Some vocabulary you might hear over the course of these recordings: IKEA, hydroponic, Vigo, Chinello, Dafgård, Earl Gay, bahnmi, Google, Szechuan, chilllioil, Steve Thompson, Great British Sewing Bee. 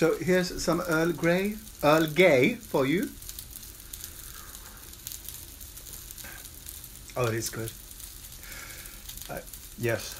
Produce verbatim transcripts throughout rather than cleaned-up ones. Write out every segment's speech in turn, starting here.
So here's some Earl Grey, Earl Gay for you. Oh, it is good. Uh, yes.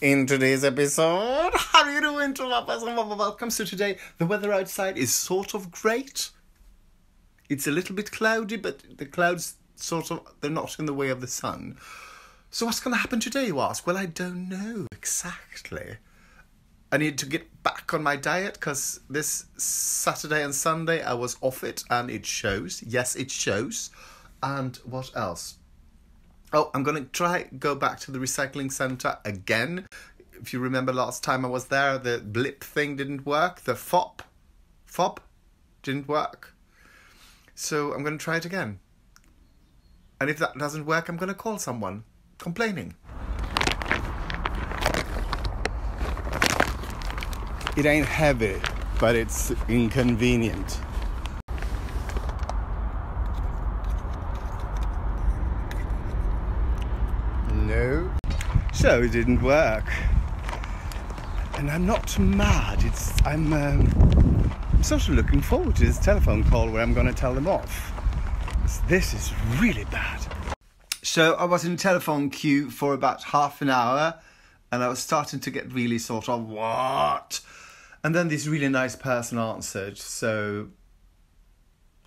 In today's episode, how are you doing, Lovers and welcome. So today, the weather outside is sort of great. It's a little bit cloudy, but the clouds sort of, they're not in the way of the sun. So what's going to happen today, you ask? Well, I don't know exactly. I need to get back on my diet because this Saturday and Sunday I was off it and it shows. Yes, it shows. And what else? Oh, I'm going to try go back to the recycling centre again. If you remember last time I was there, the blip thing didn't work. The FOP. FOP didn't work. So I'm going to try it again. And if that doesn't work, I'm going to call someone complaining. It ain't heavy, but it's inconvenient. No. So it didn't work. And I'm not mad, it's, I'm, um, I'm sort of looking forward to this telephone call where I'm going to tell them off. This is really bad. So I was in telephone queue for about half an hour and I was starting to get really sort of, what? And then this really nice person answered, so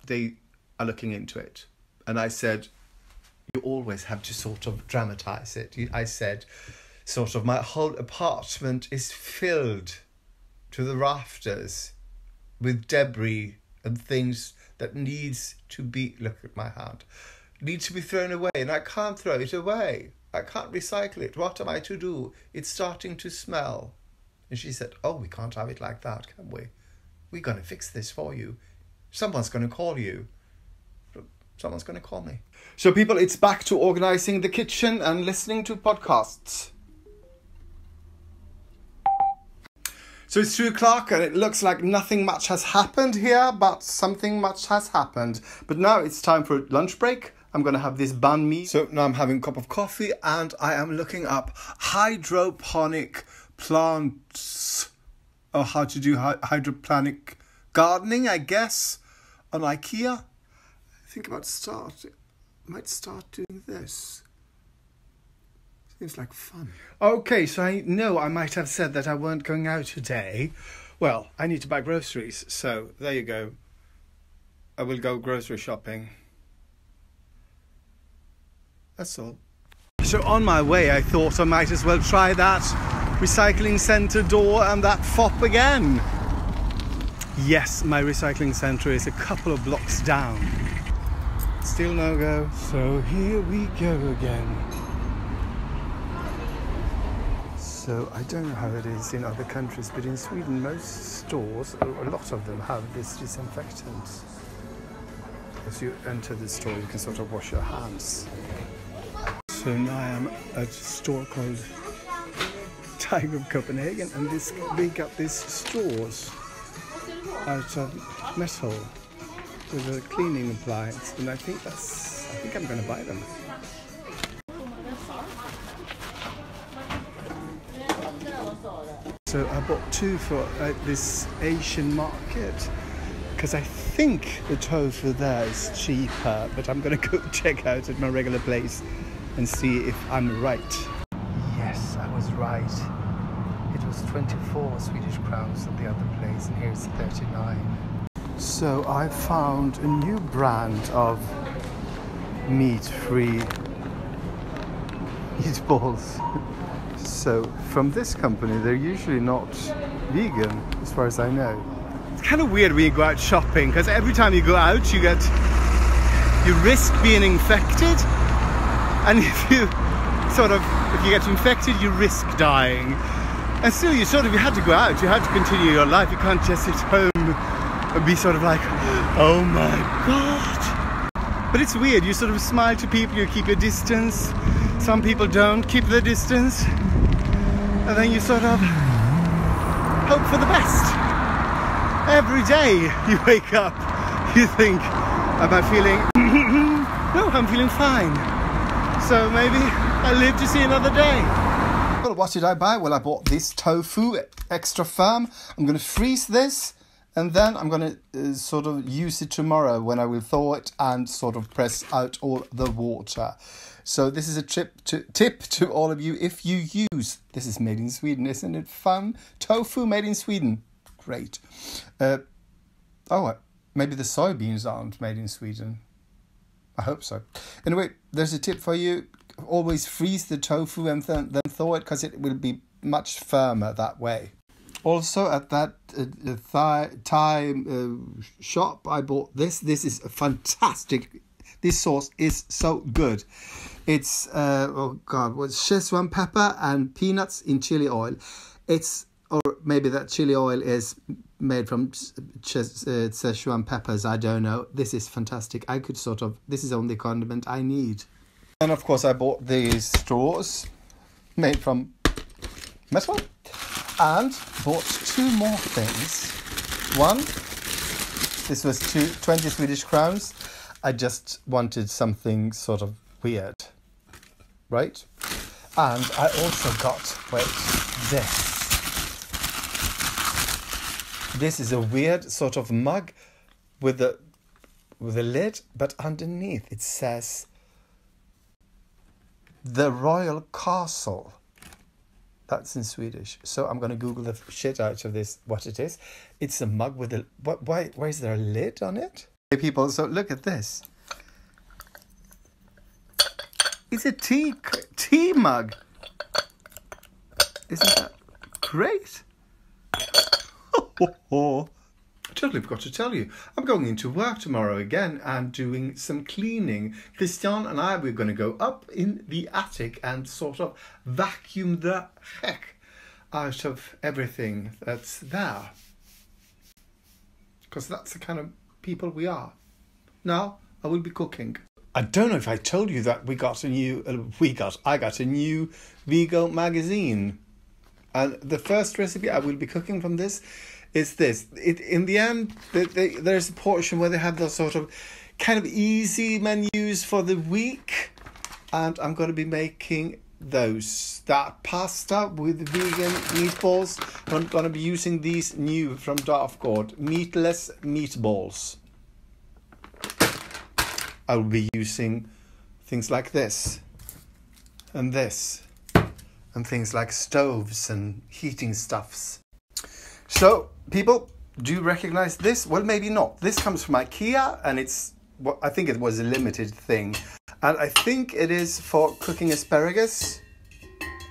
they are looking into it. And I said, you always have to sort of dramatise it. I said, sort of, my whole apartment is filled to the rafters with debris and things that needs to be, look at my hand, needs to be thrown away, and I can't throw it away. I can't recycle it. What am I to do? It's starting to smell. And she said, oh, we can't have it like that, can we? We're going to fix this for you. Someone's going to call you. Someone's going to call me. So, people, it's back to organising the kitchen and listening to podcasts. So, it's two o'clock and it looks like nothing much has happened here, but something much has happened. But now it's time for a lunch break. I'm going to have this banh mi. So, now I'm having a cup of coffee and I am looking up hydroponic plants, or how to do hydroponic gardening, I guess, on IKEA. I think about start, I might start doing this. Seems like fun. Okay, so I know I might have said that I weren't going out today. Well, I need to buy groceries, so there you go. I will go grocery shopping. That's all. So on my way, I thought I might as well try that recycling centre door and that FOP again. Yes, my recycling centre is a couple of blocks down. Still no go, so here we go again. So I don't know how it is in other countries, but in Sweden most stores, a lot of them, have this disinfectant. As you enter the store you can sort of wash your hands. So now I am at a store called Tiger of Copenhagen, and this they got these straws out of metal with a cleaning appliance, and I think that's I think I'm gonna buy them. So I bought two for uh, this Asian market because I think the tofu there is cheaper, but I'm gonna go check out at my regular place and see if I'm right. Yes, I was right. It was twenty-four Swedish crowns at the other place, and here it's thirty-nine. So I found a new brand of meat-free meatballs. So from this company, they're usually not vegan, as far as I know. It's kind of weird when you go out shopping, because every time you go out, you get, you risk being infected, and if you sort of, if you get infected, you risk dying. And still, you sort of, you had to go out, you had to continue your life, you can't just sit home and be sort of like, oh my God. But it's weird, you sort of smile to people, you keep your distance, some people don't keep their distance, and then you sort of hope for the best. Every day you wake up, you think, am I feeling, no, I'm feeling fine. So maybe I live to see another day. Well, what did I buy? Well, I bought this tofu extra firm. I'm going to freeze this, and then I'm going to uh, sort of use it tomorrow when I will thaw it and sort of press out all the water. So this is a tip to, tip to all of you. If you use, this is made in Sweden, isn't it fun? Tofu made in Sweden. Great. Uh, oh, maybe the soybeans aren't made in Sweden. I hope so. Anyway, there's a tip for you. Always freeze the tofu and th then thaw it, because it will be much firmer that way. Also at that uh, thai, thai uh, shop, I bought this. This is fantastic. This sauce is so good. It's, uh, oh God, well, Szechuan pepper and peanuts in chili oil. It's, or maybe that chili oil is made from Szechuan peppers. I don't know. This is fantastic. I could sort of, this is the only condiment I need. And of course I bought these straws made from metal, and bought two more things. One, this was two, twenty Swedish crowns. I just wanted something sort of weird, right? And I also got, wait, this. This is a weird sort of mug with a, with a lid, but underneath it says The Royal Castle. That's in Swedish. So I'm going to Google the shit out of this, what it is. It's a mug with a... What, why, why is there a lid on it? Hey people, so look at this. It's a tea, tea mug. Isn't that great? Oh, oh, oh. I totally forgot to tell you, I'm going into work tomorrow again and doing some cleaning. Christian and I, we're going to go up in the attic and sort of vacuum the heck out of everything that's there. Because that's the kind of people we are. Now, I will be cooking. I don't know if I told you that we got a new, uh, we got, I got a new Vigo magazine. And the first recipe I will be cooking from this is this. It, in the end, the, the, there's a portion where they have those sort of kind of easy menus for the week. And I'm going to be making those. That pasta with vegan meatballs. I'm going to be using these new from Dafgård. Meatless meatballs. I'll be using things like this. And this. And things like stoves and heating stuffs. So, people, do you recognize this? Well, maybe not. This comes from IKEA, and it's, well, I think it was a limited thing. And I think it is for cooking asparagus.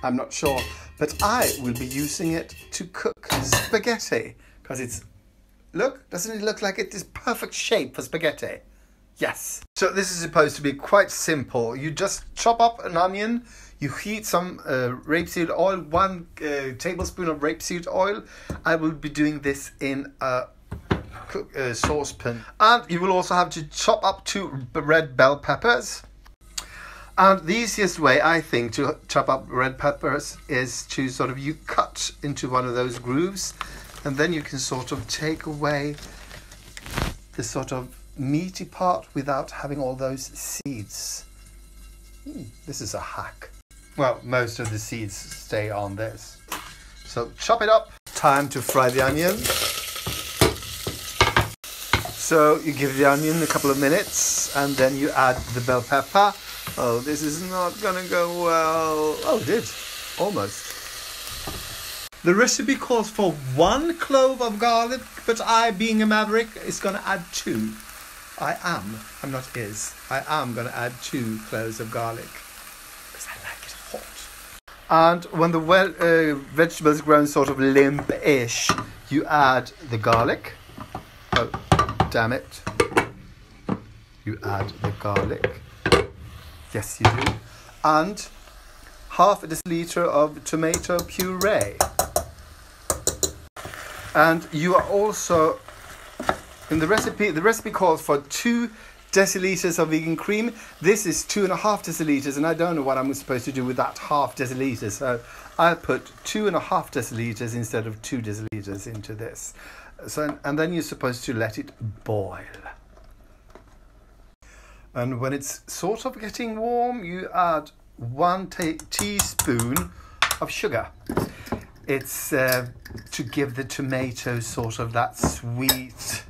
I'm not sure. But I will be using it to cook spaghetti. Because it's, look, doesn't it look like it is perfect shape for spaghetti? Yes. So this is supposed to be quite simple. You just chop up an onion. You heat some uh, rapeseed oil, one uh, tablespoon of rapeseed oil. I will be doing this in a cook, uh, saucepan. And you will also have to chop up two red bell peppers. And the easiest way, I think, to chop up red peppers is to sort of, you cut into one of those grooves, and then you can sort of take away the sort of meaty part without having all those seeds. Hmm, this is a hack. Well, most of the seeds stay on this. So chop it up. Time to fry the onion. So you give the onion a couple of minutes, and then you add the bell pepper. Oh, this is not gonna go well. Oh, it did, almost. The recipe calls for one clove of garlic, but I, being a maverick, is gonna add two. I am, I'm not is, I am gonna add two cloves of garlic. And when the well, uh, vegetables grown sort of limp-ish, you add the garlic. Oh, damn it. You add the garlic. Yes, you do. And half a deciliter of tomato puree. And you are also, in the recipe, the recipe calls for two deciliters of vegan cream. This is two and a half deciliters, and I don't know what I'm supposed to do with that half deciliter, so I put two and a half deciliters instead of two deciliters into this. So, and then you're supposed to let it boil. And when it's sort of getting warm, you add one ta teaspoon of sugar. It's uh, to give the tomatoes sort of that sweet,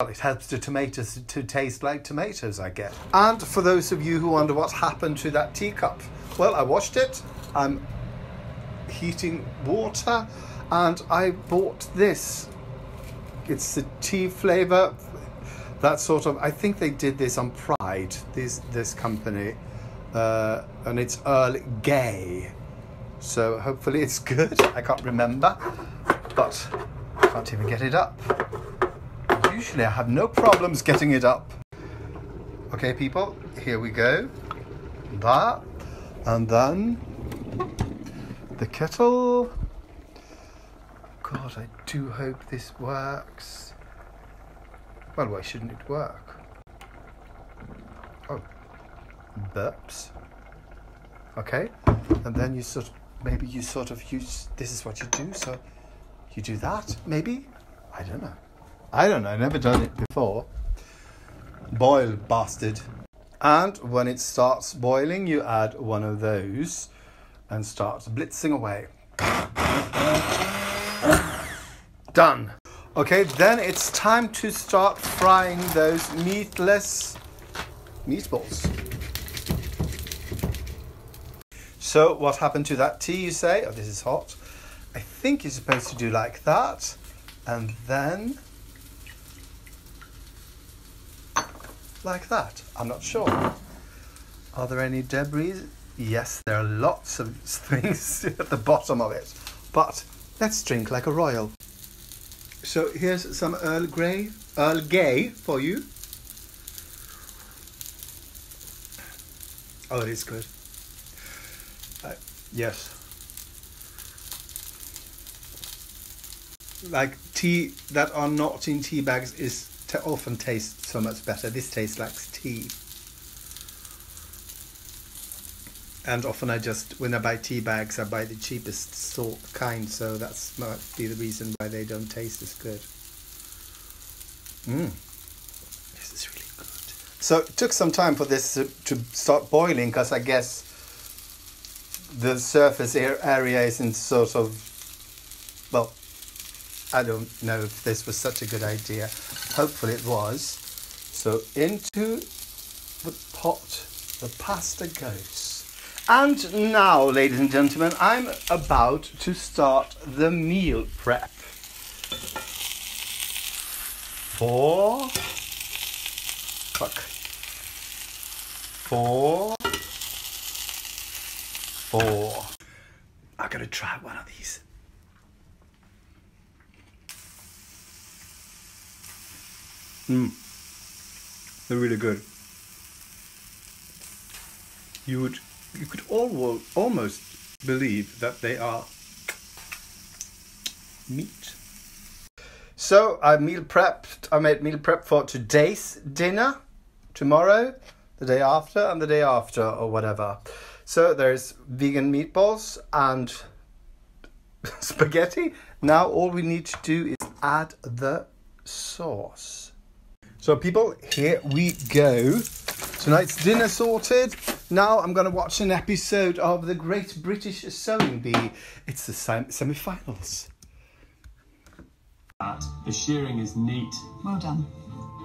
well, it helps the tomatoes to taste like tomatoes, I guess. And for those of you who wonder what happened to that teacup, well, I washed it, I'm heating water, and I bought this. It's the tea flavour, that sort of, I think they did this on Pride, this, this company, uh, and it's Earl Gay. So hopefully it's good. I can't remember, but I can't even get it up. Usually I have no problems getting it up. Okay people, here we go. That, and then the kettle. God, I do hope this works. Well, why shouldn't it work? Oh, burps. Okay, and then you sort of, maybe you sort of use, this is what you do, so you do that, maybe? I don't know. I don't know, I've never done it before. Boil, bastard. And when it starts boiling, you add one of those and starts blitzing away. Done. Okay, then it's time to start frying those meatless meatballs. So what happened to that tea, you say? Oh, this is hot. I think you're supposed to do like that, and then like that. I'm not sure. Are there any debris? Yes, there are lots of things at the bottom of it, but let's drink like a royal. So here's some Earl Grey, Earl Gay for you. Oh, it is good. Uh, yes. Like tea that are not in tea bags is t often tastes so much better. This tastes like tea. And often I just, when I buy tea bags, I buy the cheapest sort kind, so that might be the reason why they don't taste as good. Mm. This is really good. So it took some time for this to, to start boiling, because I guess the surface area isn't sort of, well, I don't know if this was such a good idea. Hopefully it was. So into the pot the pasta goes. And now, ladies and gentlemen, I'm about to start the meal prep for, fuck, four, four. I'm gonna try one of these. Mm, they're really good. You would. You could all, almost believe that they are meat. So I meal prepped. I made meal prep for today's dinner, tomorrow, the day after, and the day after, or whatever. So there's vegan meatballs and spaghetti. Now all we need to do is add the sauce. So people, here we go. Tonight's dinner sorted. Now I'm going to watch an episode of the Great British Sewing Bee. It's the semi-finals. The shearing is neat. Well done.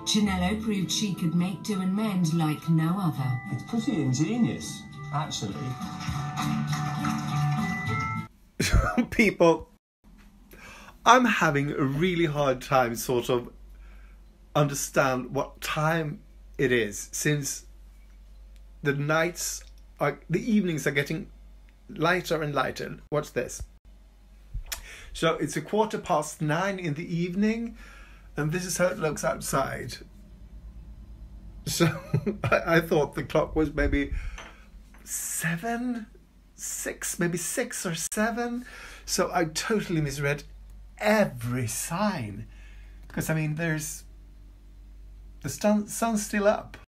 Chinello proved she could make do and mend like no other. It's pretty ingenious, actually. People, I'm having a really hard time sort of understand what time it is, since the nights are, the evenings are getting lighter and lighter. What's this? So it's a quarter past nine in the evening, and this is how it looks outside. So I, I thought the clock was maybe seven, six, maybe six or seven. So I totally misread every sign. Because I mean, there's the sun, sun's still up.